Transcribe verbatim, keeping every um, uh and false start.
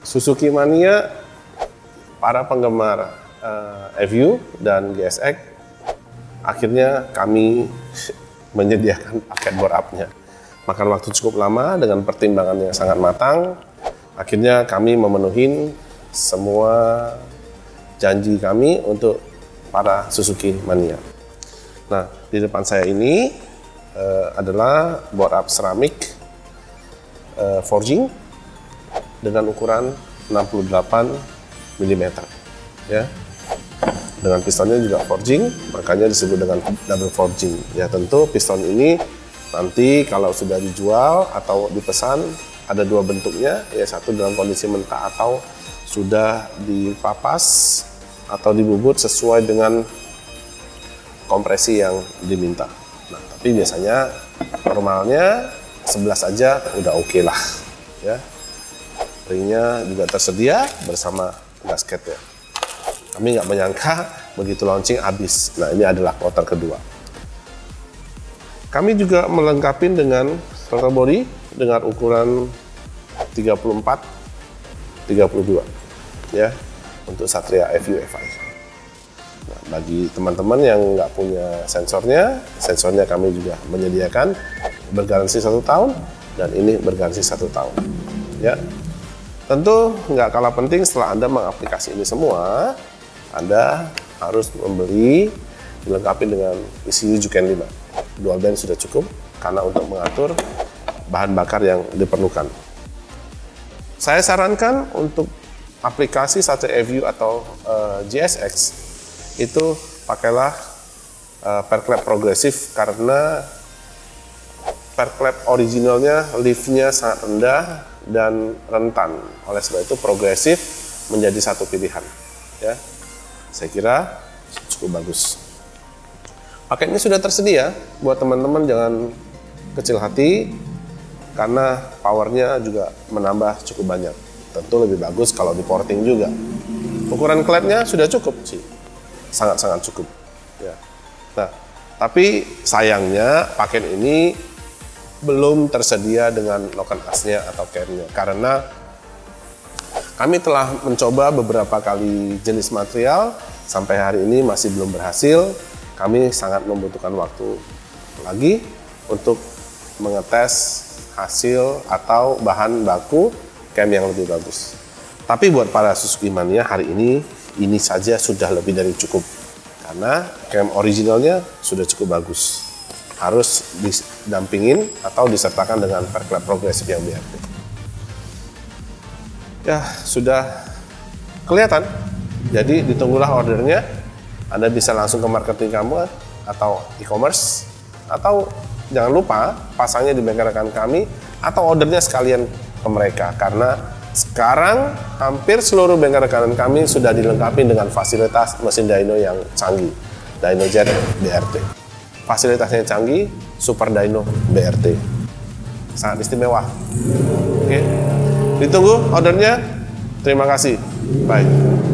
Suzuki Mania, para penggemar uh, F U dan G S X, akhirnya kami menyediakan paket bore up-nya. Makan waktu cukup lama dengan pertimbangan yang sangat matang. Akhirnya kami memenuhi semua janji kami untuk para Suzuki Mania. Nah, di depan saya ini uh, adalah bore up seramik uh, forging dengan ukuran enam puluh delapan milimeter, ya. Dengan pistonnya juga forging, makanya disebut dengan double forging. Ya, tentu piston ini nanti kalau sudah dijual atau dipesan ada dua bentuknya, ya, satu dalam kondisi mentah atau sudah dipapas atau dibubut sesuai dengan kompresi yang diminta. Nah, tapi biasanya normalnya sebelas aja udah oke okay lah, ya. Ringnya juga tersedia bersama gasketnya. Kami nggak menyangka begitu launching habis. Nah, ini adalah kloter kedua. Kami juga melengkapi dengan throttle body dengan ukuran tiga puluh empat tiga puluh dua, ya, untuk Satria F U F I. Nah, bagi teman-teman yang nggak punya sensornya, sensornya kami juga menyediakan, bergaransi satu tahun dan ini bergaransi satu tahun. Ya, tentu nggak kalah penting setelah Anda mengaplikasi ini semua, Anda harus membeli dilengkapi dengan E C U Juken lima. Dual band sudah cukup karena untuk mengatur bahan bakar yang diperlukan. Saya sarankan untuk aplikasi Satria F U atau uh, G S X. Itu pakailah uh, perklep progresif karena perklep originalnya liftnya sangat rendah dan rentan. Oleh sebab itu progresif menjadi satu pilihan, ya. Saya kira cukup bagus. Paketnya sudah tersedia, buat teman-teman jangan kecil hati karena powernya juga menambah cukup banyak. Tentu lebih bagus kalau di porting juga. Ukuran klepnya sudah cukup sih. Sangat-sangat cukup, ya. Nah, tapi sayangnya paket ini belum tersedia dengan lock and asnya atau carenya karena kami telah mencoba beberapa kali jenis material, sampai hari ini masih belum berhasil. Kami sangat membutuhkan waktu lagi untuk mengetes hasil atau bahan baku cam yang lebih bagus. Tapi buat para Suzuki Mania hari ini, ini saja sudah lebih dari cukup karena cam originalnya sudah cukup bagus. Harus didampingin atau disertakan dengan perklep progresif yang B R T. Ya, sudah kelihatan. Jadi ditunggulah ordernya. Anda bisa langsung ke marketing kamu atau e-commerce, atau jangan lupa pasangnya di bengkel rekan kami atau ordernya sekalian ke mereka karena sekarang hampir seluruh bengkel rekanan kami sudah dilengkapi dengan fasilitas mesin dyno yang canggih, DynoJet B R T. Fasilitasnya canggih, Super Dyno B R T. Sangat istimewa. Oke, ditunggu ordernya. Terima kasih. Bye.